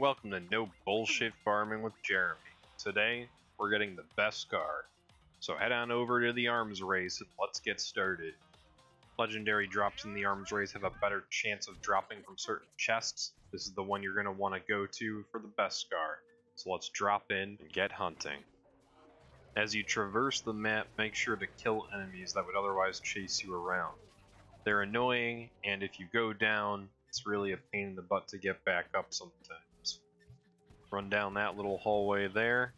Welcome to No Bullshit Farming with Jeremy. Today, we're getting the Beskar. So head on over to the Arms Race and let's get started. Legendary drops in the Arms Race have a better chance of dropping from certain chests. This is the one you're going to want to go to for the Beskar. So let's drop in and get hunting. As you traverse the map, make sure to kill enemies that would otherwise chase you around. They're annoying, and if you go down, it's really a pain in the butt to get back up sometimes. Run down that little hallway there,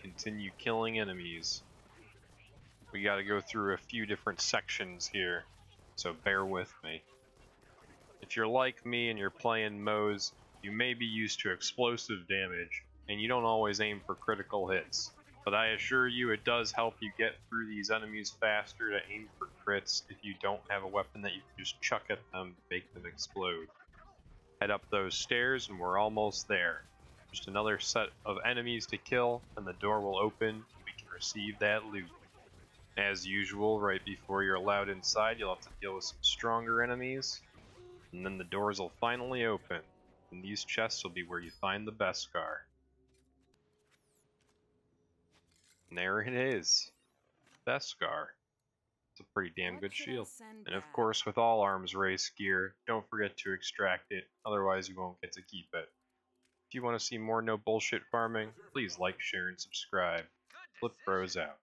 continue killing enemies. We gotta go through a few different sections here, so bear with me. If you're like me and you're playing Mo's, you may be used to explosive damage, and you don't always aim for critical hits. But I assure you it does help you get through these enemies faster to aim for crits if you don't have a weapon that you can just chuck at them and make them explode. Head up those stairs and we're almost there. Just another set of enemies to kill, and the door will open, and we can receive that loot. As usual, right before you're allowed inside, you'll have to deal with some stronger enemies, and then the doors will finally open, and these chests will be where you find the Beskar. And there it is. Beskar. It's a pretty damn good shield. And of course, with all Arms Race gear, don't forget to extract it, otherwise you won't get to keep it. If you want to see more No Bullshit Farming, please like, share, and subscribe. Flip Bros out.